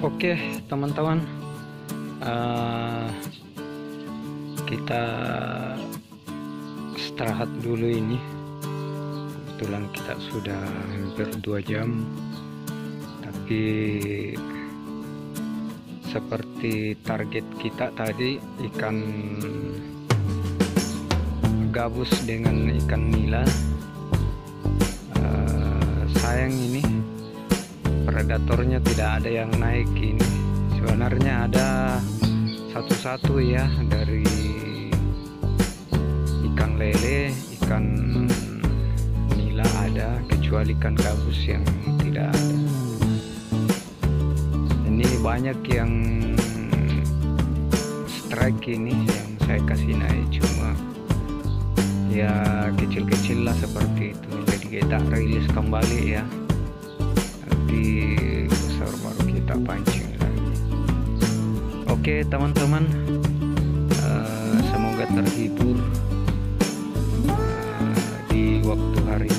Oke teman-teman, kita istirahat dulu ini. Kebetulan kita sudah hampir 2 jam, tapi seperti target kita tadi, ikan gabus dengan ikan nila. Sayang ini predatornya tidak ada yang naik. Ini sebenarnya ada satu-satu ya, dari ikan lele, ikan nila ada, kecuali ikan gabus yang tidak ada. Ini banyak yang strike ini yang saya kasih naik, cuma ya kecil-kecil lah seperti itu. Jadi kita rilis kembali ya, nanti besar baru kita pancing lagi. Oke teman-teman, semoga terhibur di waktu hari